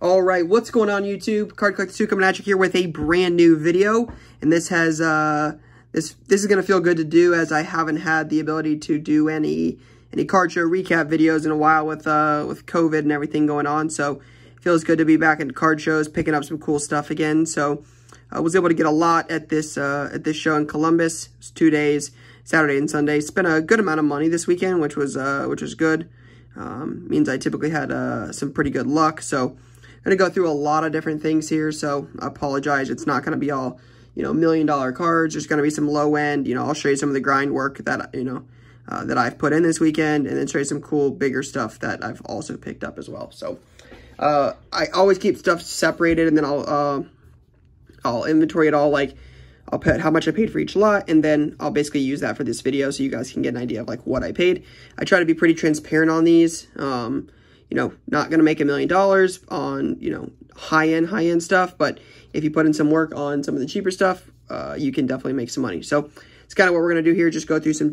All right, what's going on YouTube? CardCollector2 coming at you here with a brand new video, and this has this is gonna feel good to do as I haven't had the ability to do any card show recap videos in a while with COVID and everything going on. So it feels good to be back in card shows, picking up some cool stuff again. So I was able to get a lot at this show in Columbus. It was 2 days, Saturday and Sunday. Spent a good amount of money this weekend, which was good. Means I typically had some pretty good luck. So I'm going to go through a lot of different things here, so I apologize. It's not going to be all, you know, $1 million cards. There's going to be some low end, you know, I'll show you some of the grind work that, you know, that I've put in this weekend, and then show you some cool, bigger stuff that I've also picked up as well. So, I always keep stuff separated, and then I'll inventory it all, like, I'll put how much I paid for each lot, and then I'll basically use that for this video so you guys can get an idea of, like, what I paid. I try to be pretty transparent on these, you know, not going to make $1 million on, you know, high-end stuff, but if you put in some work on some of the cheaper stuff, you can definitely make some money. So it's kind of what we're going to do here, just go through some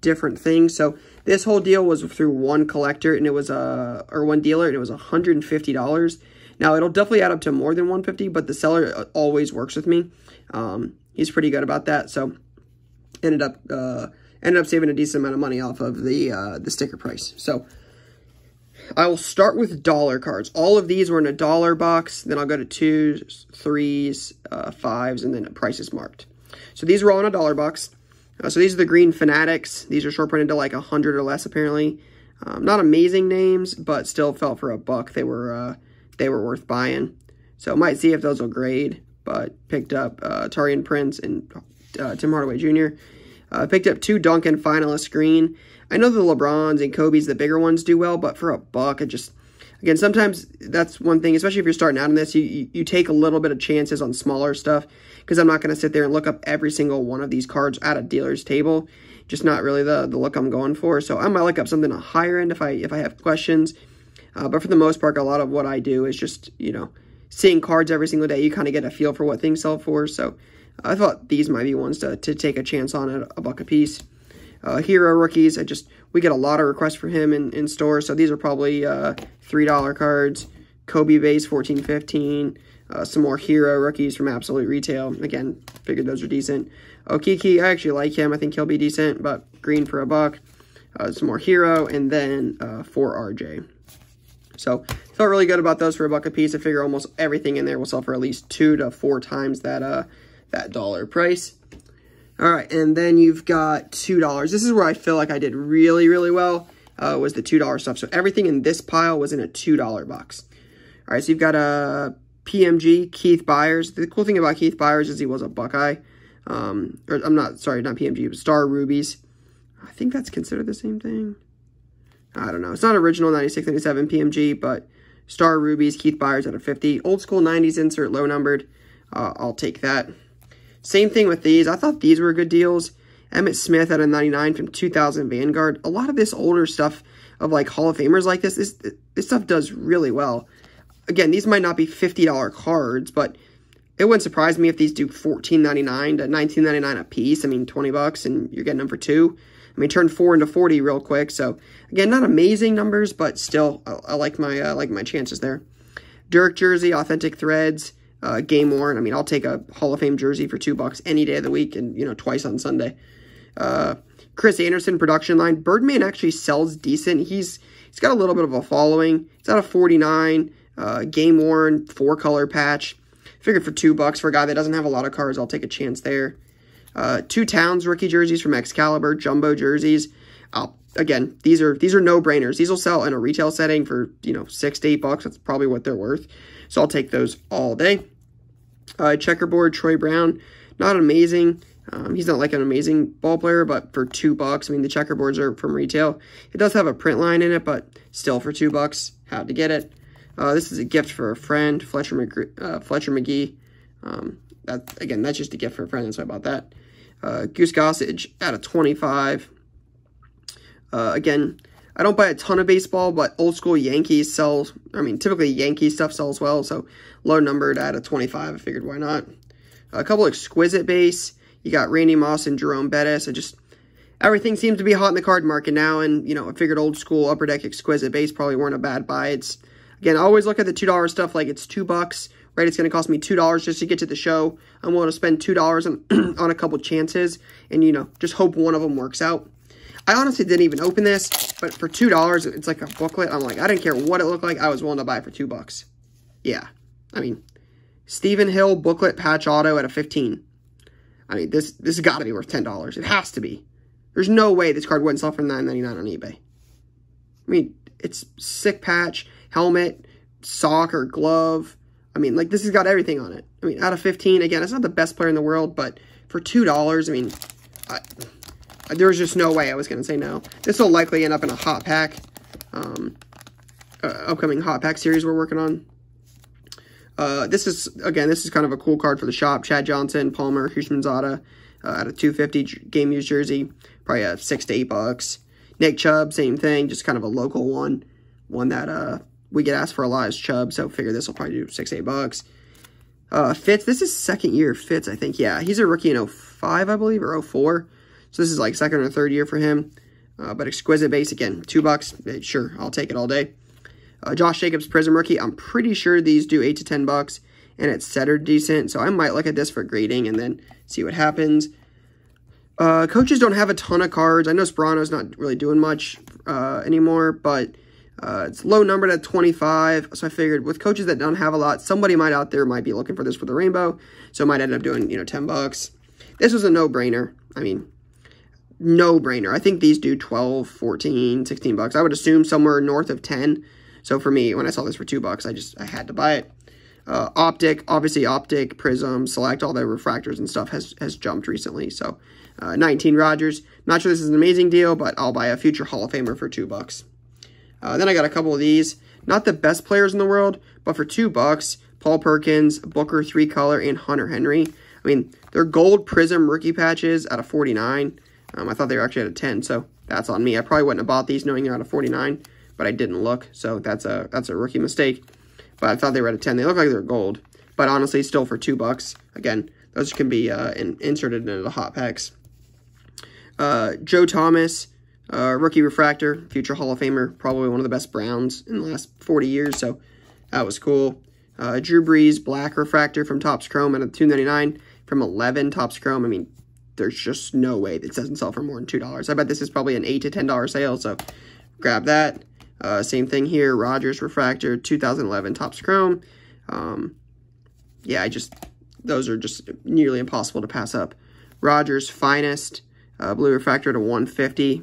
different things. So this whole deal was through one collector, and it was one dealer, and it was $150. Now, it'll definitely add up to more than $150, but the seller always works with me. He's pretty good about that, so ended up saving a decent amount of money off of the sticker price. So I will start with dollar cards. All of these were in a dollar box. Then I'll go to 2s, 3s, 5s, and then prices marked. So these were all in a dollar box. So these are the green Fanatics. These are short printed to like 100 or less apparently. Not amazing names, but still felt for a buck. They were worth buying. So might see if those will grade. But picked up Tarian Prince and Tim Hardaway Jr. Picked up two Duncan finalist green. I know the LeBrons and Kobe's, the bigger ones, do well, but for a buck, again, sometimes that's one thing, especially if you're starting out in this, you take a little bit of chances on smaller stuff, because I'm not going to sit there and look up every single one of these cards at a dealer's table. Just not really the look I'm going for, so I might look up something higher end if I have questions, but for the most part, a lot of what I do is just, you know, seeing cards every single day, you kind of get a feel for what things sell for, so I thought these might be ones to take a chance on at a buck a piece. Hero rookies, we get a lot of requests for him in store, so these are probably $3 cards. Kobe base, $14.15. Some more Hero rookies from Absolute Retail. Again, figured those are decent. Okiki, I actually like him. I think he'll be decent, but green for a buck. Some more Hero, and then for RJ. So felt really good about those for a buck a piece. I figure almost everything in there will sell for at least 2 to 4 times that dollar price. All right, and then you've got $2. This is where I feel like I did really, really well, was the $2 stuff. So everything in this pile was in a $2 box. All right, so you've got a PMG, Keith Byers. The cool thing about Keith Byers is he was a Buckeye. Not PMG, but Star Rubies. I think that's considered the same thing. I don't know. It's not original 96, 97 PMG, but Star Rubies, Keith Byers out of 50. Old school 90s insert, low numbered. I'll take that. Same thing with these. I thought these were good deals. Emmett Smith out of 99 from 2000 Vanguard. A lot of this older stuff of like Hall of Famers like this stuff does really well. Again, these might not be $50 cards, but it wouldn't surprise me if these do $14.99 to $19.99 a piece. I mean, 20 bucks and you're getting them for 2. I mean, turn 4 into 40 real quick. So again, not amazing numbers, but still, I like my chances there. Dirk jersey, Authentic Threads. Game worn. I mean, I'll take a Hall of Fame jersey for $2 any day of the week, and, you know, twice on Sunday. Chris Anderson production line. Birdman actually sells decent. He's got a little bit of a following. It's out of 49. Game worn, 4-color patch. Figured for $2 for a guy that doesn't have a lot of cards, I'll take a chance there. Two Towns rookie jerseys from Excalibur, jumbo jerseys. Again, these are no-brainers. These will sell in a retail setting for, you know, $6 to $8. That's probably what they're worth. So I'll take those all day. Checkerboard, Troy Brown. Not amazing. He's not like an amazing ball player, but for $2, I mean, the checkerboards are from retail. It does have a print line in it, but still for $2, had to get it. This is a gift for a friend, Fletcher McGee. That's just a gift for a friend. That's why I bought that. Goose Gossage out of 25. Again, I don't buy a ton of baseball, but old school Yankees sells. I mean, typically Yankee stuff sells well, so low numbered out of 25. I figured why not. A couple exquisite base. You got Randy Moss and Jerome Bettis. Everything seems to be hot in the card market now, and, you know, I figured old school Upper Deck exquisite base probably weren't a bad buy. It's Again, I always look at the $2 stuff like it's $2, right? It's going to cost me $2 just to get to the show. I'm willing to spend $2 on a couple chances and, you know, just hope one of them works out. I honestly didn't even open this, but for $2, it's like a booklet. I'm like, I didn't care what it looked like. I was willing to buy it for $2. Yeah. I mean, Stephen Hill booklet patch auto at a 15. I mean, this has got to be worth $10. It has to be. There's no way this card wouldn't sell for $9.99 on eBay. I mean, it's sick patch, helmet, sock or glove. I mean, like, this has got everything on it. I mean, out of 15, again, it's not the best player in the world, but for $2, I mean, there was just no way I was going to say no. This will likely end up in a hot pack, upcoming hot pack series we're working on. This is kind of a cool card for the shop. Chad Johnson, Palmer, Hushmanzada, out of 250 game used jersey, probably at $6 to $8. Nick Chubb, same thing, just kind of a local one, that we get asked for a lot is Chubb, so figure this will probably do $6 to $8. Fitz, this is second year Fitz, I think. Yeah, he's a rookie in 05, I believe, or 04. So this is like second or third year for him. But exquisite base, again, $2. Sure, I'll take it all day. Josh Jacobs Prism rookie. I'm pretty sure these do $8 to $10, and it's centered decent, so I might look at this for grading and then see what happens. Coaches don't have a ton of cards. I know Sperano's not really doing much anymore, but it's low numbered at 25, so I figured with coaches that don't have a lot, somebody might out there might be looking for this for the rainbow, so might end up doing, you know, $10. This was a no-brainer. I mean, no-brainer. I think these do 12, 14, $16. I would assume somewhere north of 10. So for me, when I saw this for $2, I had to buy it. Optic, obviously Optic, Prism, Select, all the refractors and stuff has jumped recently. So 19 Rogers. Not sure this is an amazing deal, but I'll buy a future Hall of Famer for $2. Then I got a couple of these. Not the best players in the world, but for $2, Paul Perkins, Booker, 3-color, and Hunter Henry. I mean, they're gold Prism rookie patches out of 49. I thought they were actually out of 10, so that's on me. I probably wouldn't have bought these knowing they're out of 49, but I didn't look, so that's a rookie mistake. But I thought they were out of 10. They look like they're gold, but honestly, still for $2. Again, those can be inserted into the hot packs. Joe Thomas, rookie refractor, future Hall of Famer, probably one of the best Browns in the last 40 years, so that was cool. Drew Brees, black refractor from Topps Chrome out of $2.99 from 11 Topps Chrome. I mean, there's just no way that doesn't sell for more than $2. I bet this is probably an $8 to $10 sale, so grab that. Same thing here, Rogers refractor, 2011 Topps Chrome. Yeah, those are just nearly impossible to pass up. Rogers Finest, blue refractor to 150.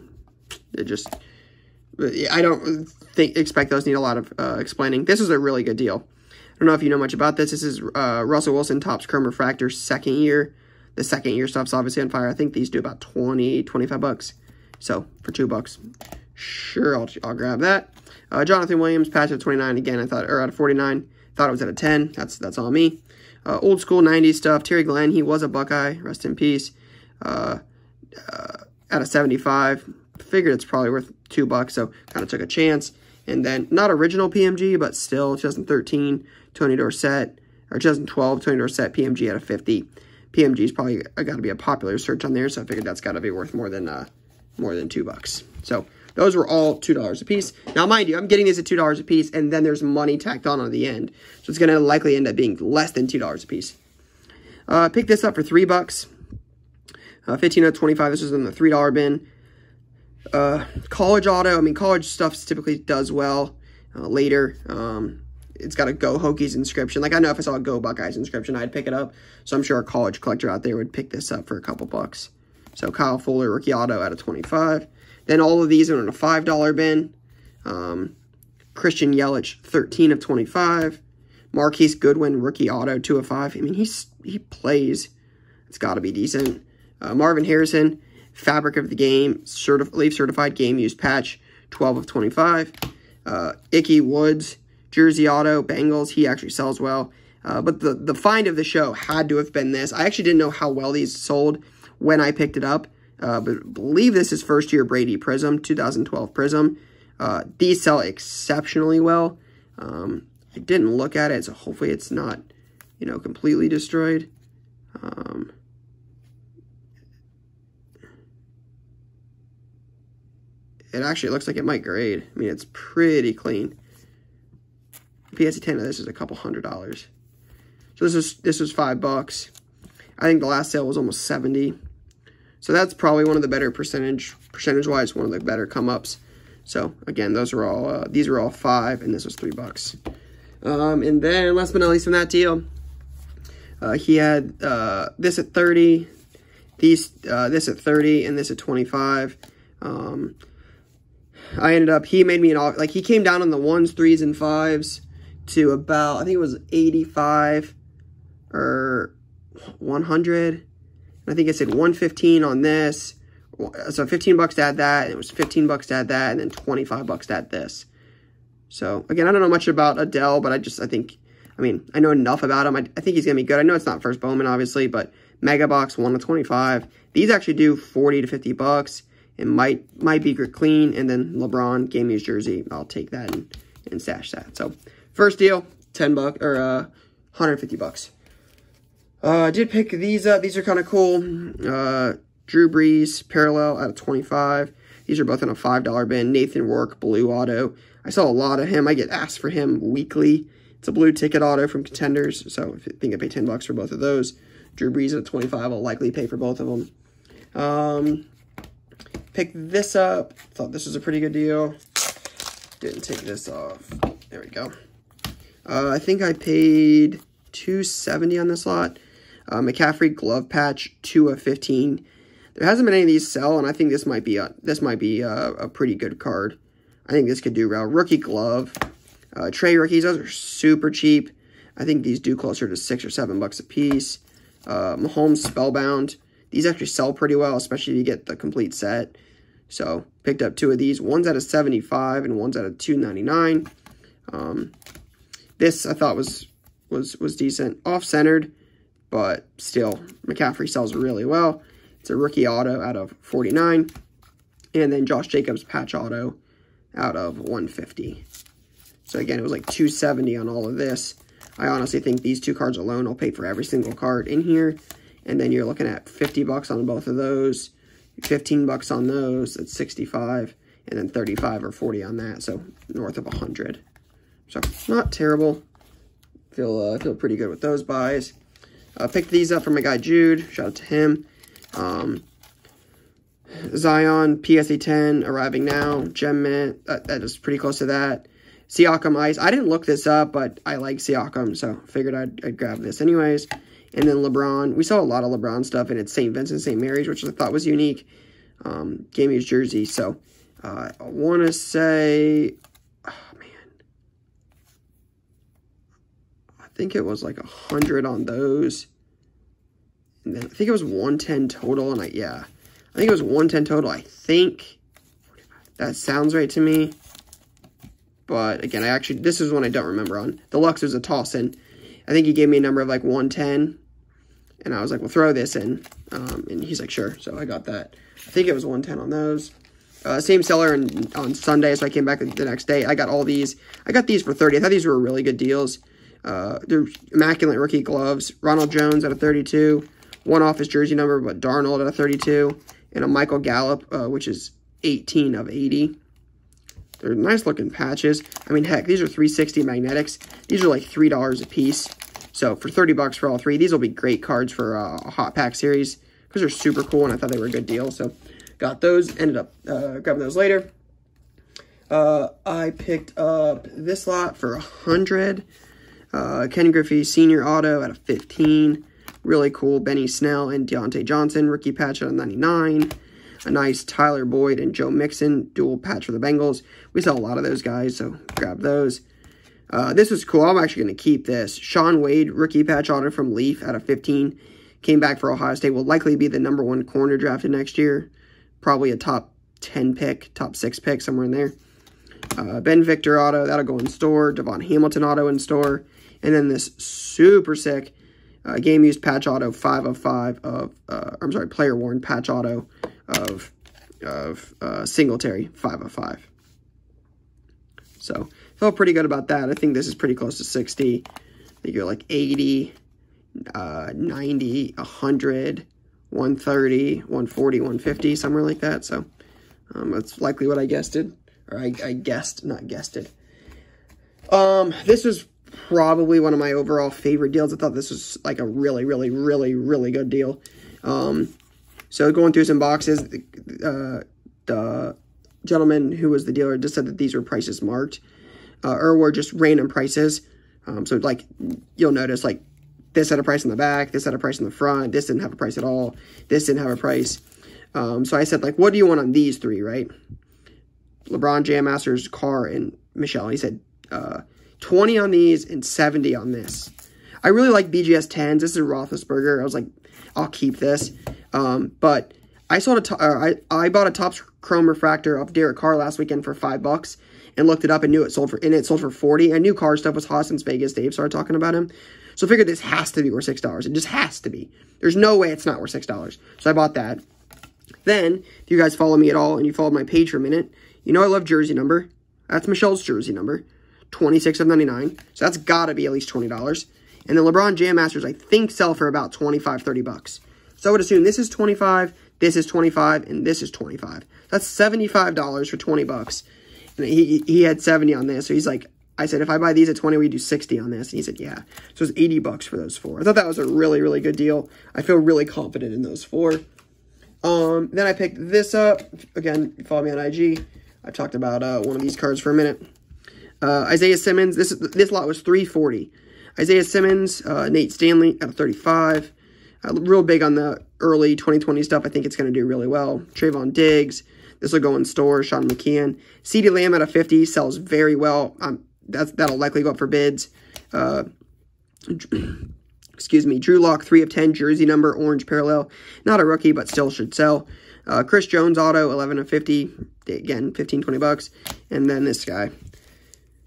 I don't expect those need a lot of explaining. This is a really good deal. I don't know if you know much about this. This is Russell Wilson Topps Chrome refractor, second year. The second year stuff's obviously on fire. I think these do about 20, $25. So for $2, sure, I'll grab that. Jonathan Williams patch at 29 again. I thought, or out of 49, thought it was at a 10. That's on me. Old school 90s stuff. Terry Glenn, he was a Buckeye, rest in peace. Out of 75, figured it's probably worth $2, so kind of took a chance. And then not original PMG, but still 2013 Tony Dorsett, or 2012 Tony Dorsett PMG out of 50. PMG's probably got to be a popular search on there, so I figured that's got to be worth more than $2. So those were all $2 a piece. Now, mind you, I'm getting these at $2 a piece, and then there's money tacked on at the end, so it's going to likely end up being less than $2 a piece. Picked this up for $3, 15 out of 25. This was in the $3 bin. College auto. I mean, college stuff typically does well later. It's got a Go Hokies inscription. Like, I know if I saw a Go Buckeyes inscription, I'd pick it up. So I'm sure a college collector out there would pick this up for a couple bucks. So Kyle Fuller, rookie auto out of 25. Then all of these are in a $5 bin. Christian Yelich, 13 of 25. Marquise Goodwin, rookie auto, 2 of 5. I mean, he plays. It's got to be decent. Marvin Harrison, fabric of the game, Leaf certified game used patch, 12 of 25. Icky Woods, jersey auto, Bengals. He actually sells well. But the find of the show had to have been this. I actually didn't know how well these sold when I picked it up. But I believe this is first year Brady Prism, 2012 Prism. These sell exceptionally well. I didn't look at it, so hopefully it's not, you know, completely destroyed. It actually looks like it might grade. I mean, it's pretty clean. PSA 10 of this is a couple $100. So this was $5. I think the last sale was almost 70. So that's probably one of the better percentage-wise, one of the better come-ups. So again, those were all these were all $5, and this was $3. And then last but not least from that deal, he had this at 30, these this at 30, and this at 25. I ended up, he made me an offer, like he came down on the 1s, 3s, and 5s to about, I think it was 85 or 100. And I think I said 115 on this. So $15 to add that, and it was $15 to add that, and then $25 to add this. So again, I don't know much about Adele, but I mean, I know enough about him. I think he's going to be good. I know it's not first Bowman, obviously, but Mega Box 1 to 25. These actually do $40 to $50. It might be clean, and then LeBron gave me his jersey. I'll take that and stash that. So first deal, $10 or $150. I did pick these up. These are kind of cool. Drew Brees parallel out of 25. These are both in a $5 bin. Nathan Rourke blue auto. I saw a lot of him. I get asked for him weekly. It's a blue ticket auto from Contenders. So I think I paid $10 for both of those. Drew Brees at 25. I'll likely pay for both of them. Picked this up. Thought this was a pretty good deal. Didn't take this off. There we go. I think I paid $270 on this lot. McCaffrey glove patch 2 of 15. There hasn't been any of these sell, and I think this might be a pretty good card. I think this could do well. Rookie glove, tray rookies. Those are super cheap. I think these do closer to $6 or $7 a piece. Mahomes spellbound. These actually sell pretty well, especially if you get the complete set. So picked up 2 of these. 1's out of 75 and 1's out of 299. This I thought was decent, off-centered, but still McCaffrey sells really well. It's a rookie auto out of 49, and then Josh Jacobs patch auto out of 150. So again, it was like 270 on all of this. I honestly think these 2 cards alone will pay for every single card in here. And then you're looking at $50 on both of those, $15 on those, that's 65, and then 35 or 40 on that, so north of 100. So not terrible. Feel pretty good with those buys. Picked these up from my guy Jude. Shout out to him. Zion PSA 10 arriving now. Gem Mint, that is pretty close to that. Siakam Ice. I didn't look this up, but I like Siakam, so figured I'd grab this anyways. And then LeBron. We saw a lot of LeBron stuff, and it's St. Vincent, St. Mary's, which I thought was unique. Gave me his jersey, so I want to say, oh man, I think it was like 100 on those. And then I think it was 110 total, and I think it was 110 total. I think that sounds right to me. But again, this is one I don't remember on. The Lux was a toss-in. I think he gave me a number of like 110, and I was like, well, throw this in. And he's like, sure. So I got that. I think it was 110 on those. Same seller on Sunday, so I came back the next day. I got all these. I got these for 30. I thought these were really good deals. They're immaculate rookie gloves. Ronald Jones out of 32. One off his jersey number, but Darnold out of 32. And a Michael Gallup, which is 18 of 80. They're nice-looking patches. I mean, heck, these are 360 magnetics. These are like $3 a piece. So for $30 for all 3, these will be great cards for a hot pack series because they're super cool, and I thought they were a good deal. So got those. Ended up grabbing those later. I picked up this lot for 100. Ken Griffey Senior Auto out of 15. Really cool. Benny Snell and Deontay Johnson rookie patch out of 99. A nice Tyler Boyd and Joe Mixon dual patch for the Bengals. We saw a lot of those guys, so grab those. This was cool. I'm actually going to keep this. Sean Wade, rookie patch auto from Leaf out of 15. Came back for Ohio State. Will likely be the number 1 corner drafted next year. Probably a top 10 pick, top 6 pick, somewhere in there. Ben Victor auto, that'll go in store. Devon Hamilton auto in store. And then this super sick game-used patch auto, 5 of 5 of, I'm sorry, player-worn patch auto of Singletary, 5 of 5. So, felt pretty good about that. I think this is pretty close to 60. I think you're like 80, 90, 100, 130, 140, 150, somewhere like that. So, that's likely what I guessed it. Or I guessed, not guessed it. This is probably one of my overall favorite deals. I thought this was like a really good deal. So going through some boxes, the gentleman who was the dealer just said that these were prices marked, or were just random prices. So like you'll notice like this had a price in the back, this had a price in the front, this didn't have a price at all, this didn't have a price. So I said, like, what do you want on these three, right? LeBron, Jam Masters, Carr, and Michelle. He said 20 on these and 70 on this. I really like BGS 10s. This is Roethlisberger. I was like, I'll keep this. But I sold a I bought a Topps Chrome refractor of Derek Carr last weekend for $5 and looked it up and knew it sold for, and it sold for 40. I knew Carr stuff was hot since Vegas. Dave started talking about him. So I figured this has to be worth $6. It just has to be. There's no way it's not worth $6. So I bought that. Then, if you guys follow me at all and you followed my page for a minute, you know I love jersey number. That's Michelle's jersey number, 26 of 99. So that's got to be at least $20. And then LeBron Jam Masters, I think, sell for about 25, 30 bucks. So I would assume this is 25, this is 25, and this is 25. That's $75 for 20 bucks. And he had 70 on this. So he's like, I said, if I buy these at 20, we do 60 on this. And he said, yeah. So it's 80 bucks for those four. I thought that was a really good deal. I feel really confident in those four. Then I picked this up. Again, follow me on IG. I've talked about one of these cards for a minute. Isaiah Simmons. This lot was 340. Isaiah Simmons, Nate Stanley at 35. Real big on the early 2020 stuff. I think it's going to do really well. Trayvon Diggs. This will go in store. Sean McKeon. CeeDee Lamb at a 50 sells very well. That'll likely go up for bids. Excuse me, Drew Lock, 3 of 10, jersey number, orange parallel. Not a rookie, but still should sell. Chris Jones auto, 11 of 50. Again, 15, 20 bucks. And then this guy.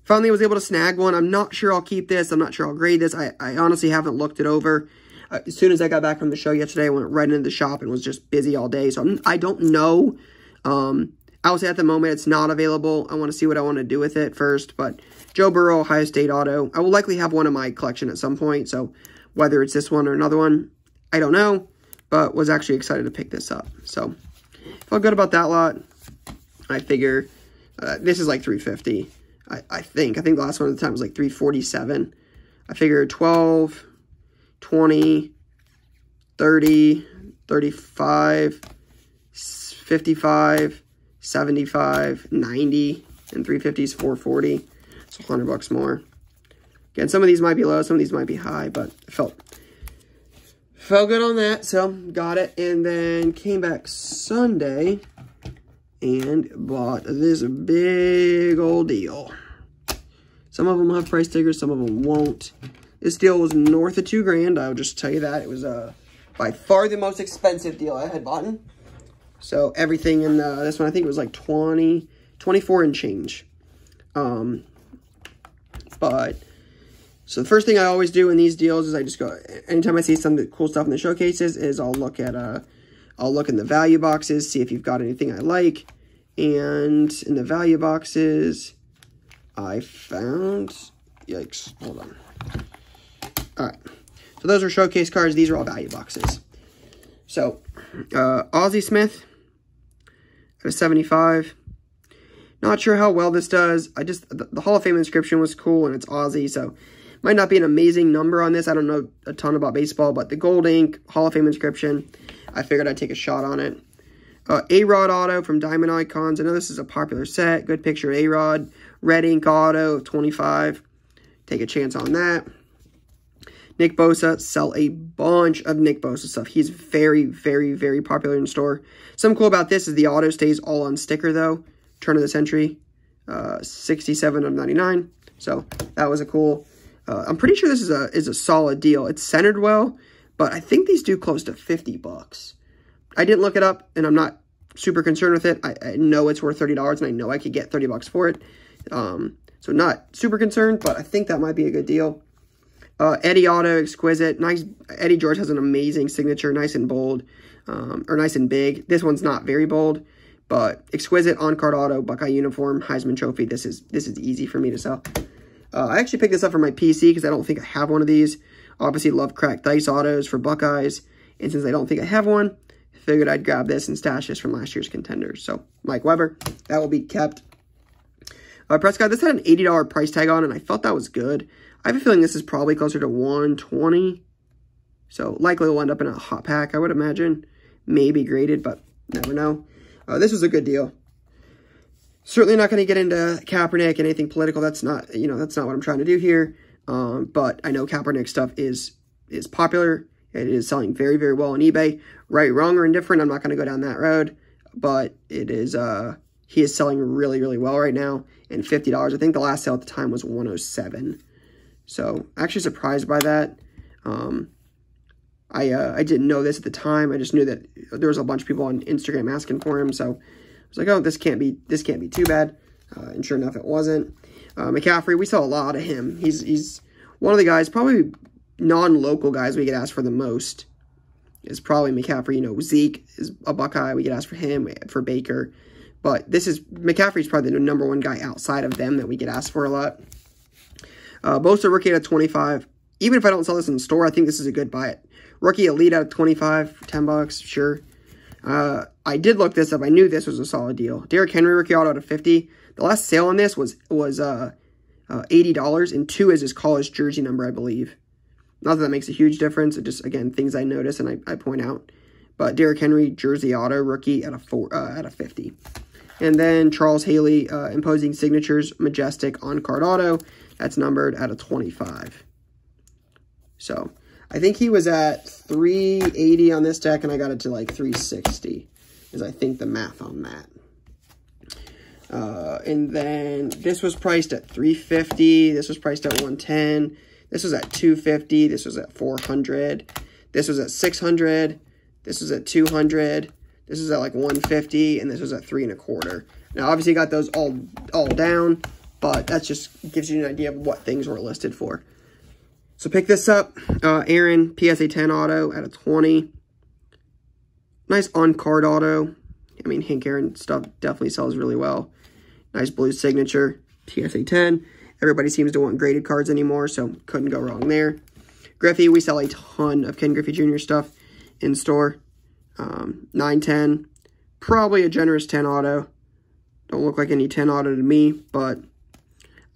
Finally, I was able to snag one. I'm not sure I'll keep this. I'm not sure I'll grade this. I honestly haven't looked it over. As soon as I got back from the show yesterday, I went right into the shop and was just busy all day. So I don't know. I would say at the moment it's not available. I want to see what I want to do with it first. But Joe Burrow, Ohio State auto. I will likely have one in my collection at some point. So whether it's this one or another one, I don't know, but was actually excited to pick this up. So felt good about that lot. I figure this is like 350. I think the last one at the time was like 347. I figure 12, 20, 30, 35, 55, 75, 90, and 350 is 440. So $100 more. Again, some of these might be low, some of these might be high, but I felt good on that, so got it. And then came back Sunday and bought this big old deal. Some of them have price stickers, some of them won't. This deal was north of $2,000. I'll just tell you that. It was by far the most expensive deal I had bought. So everything in this one, I think it was like 20, 24 and change. So the first thing I always do in these deals is I just go, anytime I see some cool stuff in the showcases, is I'll look at, I'll look in the value boxes, see if you've got anything I like. And in the value boxes, I found, yikes, hold on. All right, so those are showcase cards. These are all value boxes. So, Ozzie Smith at a 75. Not sure how well this does. I just, the Hall of Fame inscription was cool, and it's Ozzie, so... Might not be an amazing number on this. I don't know a ton about baseball, but the gold ink Hall of Fame inscription, I figured I'd take a shot on it. A-Rod auto from Diamond Icons. I know this is a popular set. Good picture of A-Rod. Red ink auto, 25. Take a chance on that. Nick Bosa. Sell a bunch of Nick Bosa stuff. He's very popular in store. Something cool about this is the auto stays all on sticker, though. Turn of the century. 67 of 99. So that was a cool... I'm pretty sure this is a solid deal. It's centered well, but I think these do close to 50 bucks. I didn't look it up, and I'm not super concerned with it. I know it's worth $30, and I know I could get 30 bucks for it. So not super concerned, but I think that might be a good deal. Eddie Auto, exquisite. Nice. Eddie George has an amazing signature, nice and bold, or nice and big. This one's not very bold, but exquisite on-card auto, Buckeye uniform, Heisman Trophy. This is easy for me to sell. I actually picked this up for my PC because I don't think I have one of these. Obviously, love cracked dice autos for Buckeyes. And since I don't think I have one, I figured I'd grab this and stash this from last year's Contenders. So, Mike Weber, that will be kept. Prescott, this had an $80 price tag on, and I felt that was good. I have a feeling this is probably closer to 120. So likely will end up in a hot pack, I would imagine. Maybe graded, but never know. This was a good deal. Certainly not going to get into Kaepernick and anything political. That's not, you know, that's not what I'm trying to do here. But I know Kaepernick stuff is popular. It is selling very, very well on eBay. Right, wrong, or indifferent, I'm not going to go down that road. But it is, he is selling really, really well right now. And $50, I think the last sale at the time was $107. So actually surprised by that. I didn't know this at the time. I just knew that there was a bunch of people on Instagram asking for him. So I was like, oh, this can't be too bad. And sure enough, it wasn't. McCaffrey, we saw a lot of him. He's one of the guys, probably non-local guys we get asked for the most is probably McCaffrey. You know, Zeke is a Buckeye. We get asked for him, for Baker. But this is, McCaffrey's probably the number one guy outside of them that we get asked for a lot. Bosa rookie at 25. Even if I don't sell this in the store, I think this is a good buy it. Rookie Elite out of 25 for $10, sure. I did look this up. I knew this was a solid deal. Derrick Henry rookie auto out of 50. The last sale on this was $80, and two is his college jersey number, I believe. Not that that makes a huge difference. It just, again, things I notice and I point out. But Derrick Henry jersey auto rookie at a out of 50. And then Charles Haley imposing signatures majestic on card auto. That's numbered out of 25. So I think he was at 380 on this deck, and I got it to like 360, is I think the math on that. And then this was priced at 350. This was priced at 110. This was at 250. This was at 400. This was at 600. This was at 200. This was at like 150, and this was at 325. Now, obviously, I got those all down, but that just gives you an idea of what things were listed for. So pick this up, Aaron, PSA 10 auto out of 20. Nice on-card auto. I mean, Hank Aaron stuff definitely sells really well. Nice blue signature, PSA 10. Everybody seems to want graded cards anymore, so couldn't go wrong there. Griffey, we sell a ton of Ken Griffey Jr. stuff in store. 9-10, probably a generous 10 auto. Don't look like any 10 auto to me, but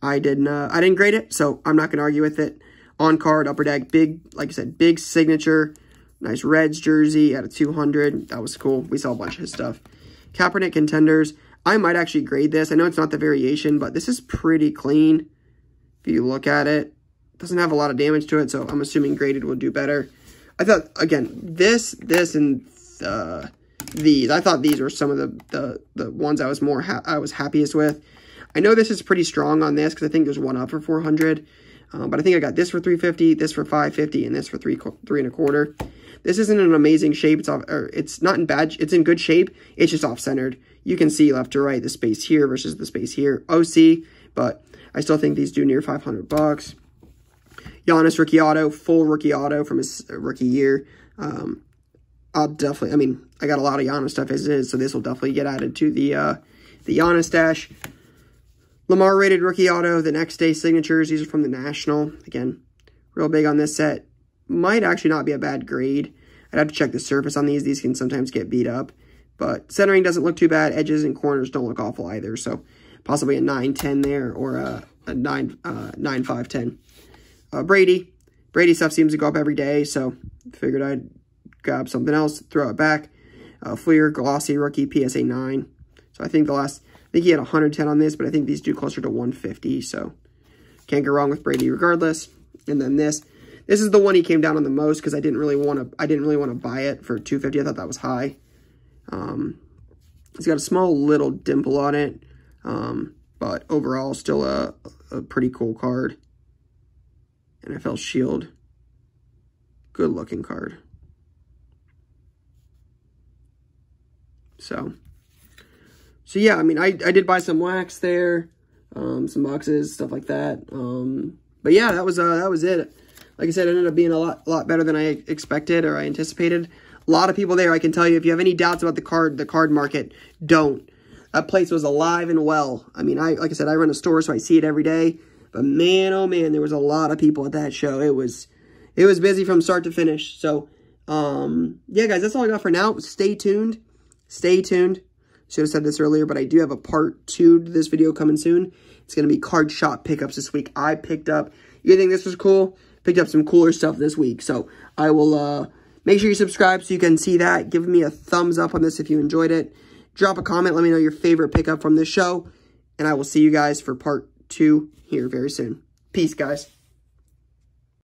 I didn't grade it, so I'm not going to argue with it. On card, upper deck, big, like I said, big signature, nice Reds jersey out of 200. That was cool. We saw a bunch of his stuff. Kaepernick Contenders. I might actually grade this. I know it's not the variation, but this is pretty clean. If you look at it, doesn't have a lot of damage to it, so I'm assuming graded will do better. I thought, again, this, and these. I thought these were some of the ones I was I was happiest with. I know this is pretty strong on this because I think there's one up for 400. But I think I got this for 350, this for 550, and this for three and a quarter. This isn't an amazing shape. It's off, or it's not in bad. It's in good shape. It's just off centered. You can see left to right the space here versus the space here. OC, but I still think these do near $500. Giannis rookie auto, full rookie auto from his rookie year. I'll definitely. I mean, I got a lot of Giannis stuff as it is, so this will definitely get added to the Giannis stash. Lamar rated rookie auto, the next day signatures. These are from the National. Again, real big on this set. Might actually not be a bad grade. I'd have to check the surface on these. These can sometimes get beat up. But centering doesn't look too bad. Edges and corners don't look awful either. So possibly a 9-10 there or a 9-5-10. Brady. Brady stuff seems to go up every day. So figured I'd grab something else, throw it back. Fleer, glossy rookie, PSA 9. So I think the last... I think he had 110 on this, but I think these do closer to 150, so can't go wrong with Brady regardless. And then this is the one he came down on the most because I didn't really want to buy it for 250. I thought that was high. It's got a small little dimple on it, but overall still a pretty cool card. NFL Shield, good looking card. So yeah, I mean, I did buy some wax there, some boxes, stuff like that. But yeah, that was it. Like I said, it ended up being a lot better than I expected or I anticipated. A lot of people there, I can tell you, if you have any doubts about the card market, don't. That place was alive and well. I mean, like I said, I run a store, so I see it every day. But man, oh man, there was a lot of people at that show. It was busy from start to finish. So yeah, guys, that's all I got for now. Stay tuned. Stay tuned. Should have said this earlier, but I do have a part 2 to this video coming soon. It's going to be card shop pickups this week. I picked up, you think this was cool? Picked up some cooler stuff this week. So I will make sure you subscribe so you can see that. Give me a thumbs up on this if you enjoyed it. Drop a comment. Let me know your favorite pickup from this show. And I will see you guys for part 2 here very soon. Peace, guys.